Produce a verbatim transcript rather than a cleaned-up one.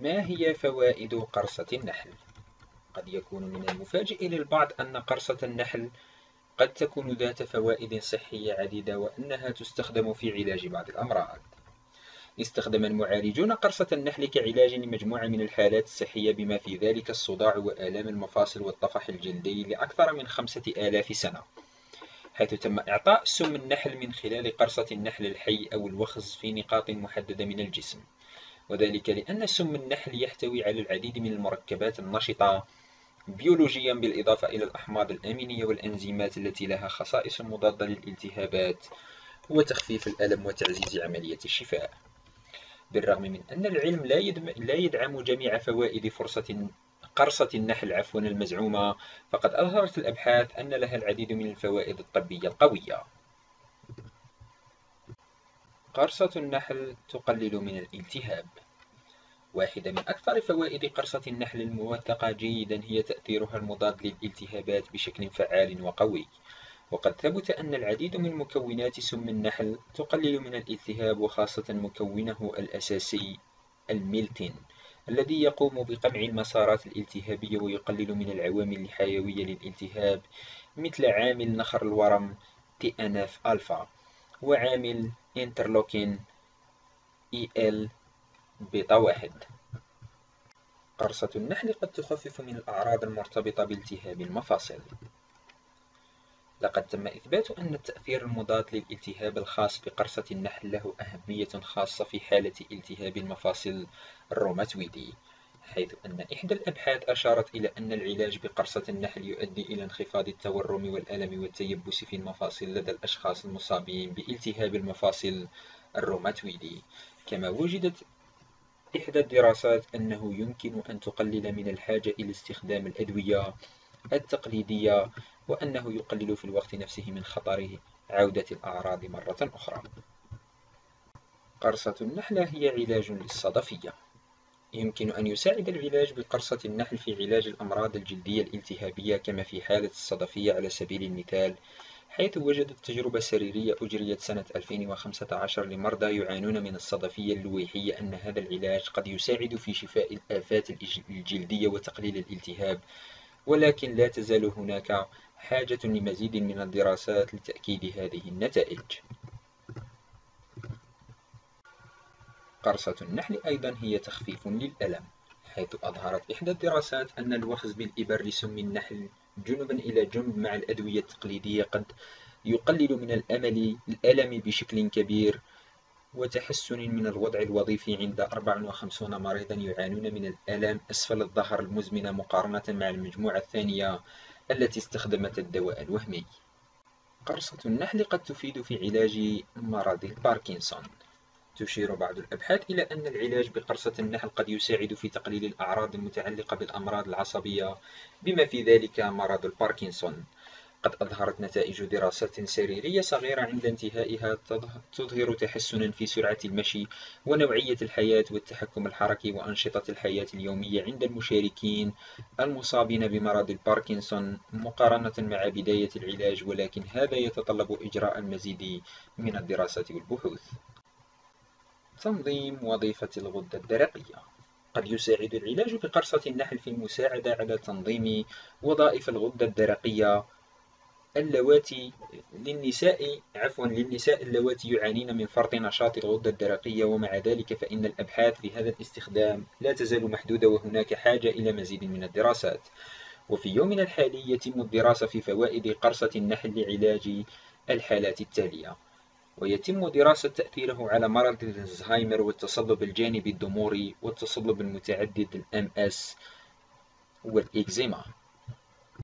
ما هي فوائد قرصة النحل؟ قد يكون من المفاجئ للبعض أن قرصة النحل قد تكون ذات فوائد صحية عديدة وأنها تستخدم في علاج بعض الأمراض. استخدم المعالجون قرصة النحل كعلاج لمجموعة من الحالات الصحية بما في ذلك الصداع وآلام المفاصل والطفح الجلدي لأكثر من خمسة آلاف سنة، حيث تم إعطاء سم النحل من خلال قرصة النحل الحي أو الوخز في نقاط محددة من الجسم، وذلك لأن سم النحل يحتوي على العديد من المركبات النشطة بيولوجيا بالإضافة إلى الأحماض الأمينية والأنزيمات التي لها خصائص مضادة للالتهابات وتخفيف الألم وتعزيز عملية الشفاء. بالرغم من أن العلم لا, لا يدعم جميع فوائد فرصة قرصة النحل عفوا المزعومة، فقد أظهرت الأبحاث أن لها العديد من الفوائد الطبية القوية. قرصة النحل تقلل من الالتهاب. واحدة من أكثر فوائد قرصة النحل الموثقة جيدا هي تأثيرها المضاد للالتهابات بشكل فعال وقوي، وقد ثبت أن العديد من مكونات سم النحل تقلل من الالتهاب، وخاصة مكونه الأساسي الميلتين الذي يقوم بقمع المسارات الالتهابية ويقلل من العوامل الحيوية للالتهاب مثل عامل نخر الورم تي إن إف ألفا وعامل انترلوكين إي إل بيتا واحد. قرصة النحل قد تخفف من الأعراض المرتبطة بالتهاب المفاصل. لقد تم إثبات أن التأثير المضاد للالتهاب الخاص بقرصة النحل له أهمية خاصة في حالة التهاب المفاصل الروماتويدي، حيث أن إحدى الأبحاث أشارت إلى أن العلاج بقرصة النحل يؤدي إلى انخفاض التورم والألم والتيبس في المفاصل لدى الأشخاص المصابين بالتهاب المفاصل الروماتويدي، كما وجدت إحدى الدراسات أنه يمكن أن تقلل من الحاجة إلى استخدام الأدوية التقليدية، وأنه يقلل في الوقت نفسه من خطر عودة الأعراض مرة أخرى. قرصة النحل هي علاج للصدفية. يمكن أن يساعد العلاج بقرصة النحل في علاج الأمراض الجلدية الالتهابية كما في حالة الصدفية على سبيل المثال، حيث وجدت تجربة سريرية أجريت سنة ألفين وخمسة عشر لمرضى يعانون من الصدفية اللويحية أن هذا العلاج قد يساعد في شفاء الآفات الجلدية وتقليل الالتهاب، ولكن لا تزال هناك حاجة لمزيد من الدراسات لتأكيد هذه النتائج. قرصة النحل أيضا هي تخفيف للألم، حيث أظهرت إحدى الدراسات أن الوخز بالإبر لسم النحل جنبا إلى جنب مع الأدوية التقليدية قد يقلل من الأمل الألم بشكل كبير، وتحسن من الوضع الوظيفي عند أربعة وخمسين مريضا يعانون من الآلام أسفل الظهر المزمنة مقارنة مع المجموعة الثانية التي استخدمت الدواء الوهمي. قرصة النحل قد تفيد في علاج مرض الباركنسون. تشير بعض الأبحاث إلى أن العلاج بقرصة النحل قد يساعد في تقليل الأعراض المتعلقة بالأمراض العصبية بما في ذلك مرض الباركنسون. قد أظهرت نتائج دراسات سريرية صغيرة عند انتهائها تظهر تحسنا في سرعة المشي ونوعية الحياة والتحكم الحركي وأنشطة الحياة اليومية عند المشاركين المصابين بمرض الباركنسون مقارنة مع بداية العلاج، ولكن هذا يتطلب إجراء المزيد من الدراسات والبحوث. تنظيم وظيفة الغدة الدرقية. قد يساعد العلاج بقرصة النحل في المساعدة على تنظيم وظائف الغدة الدرقية اللواتي للنساء عفوا للنساء اللواتي يعانين من فرط نشاط الغدة الدرقية، ومع ذلك فإن الأبحاث في هذا الاستخدام لا تزال محدودة وهناك حاجة إلى مزيد من الدراسات. وفي يومنا الحالي يتم الدراسة في فوائد قرصة النحل لعلاج الحالات التالية، ويتم دراسة تأثيره على مرض الزهايمر والتصلب الجانبي الضموري والتصلب المتعدد الام اس والإكزيما.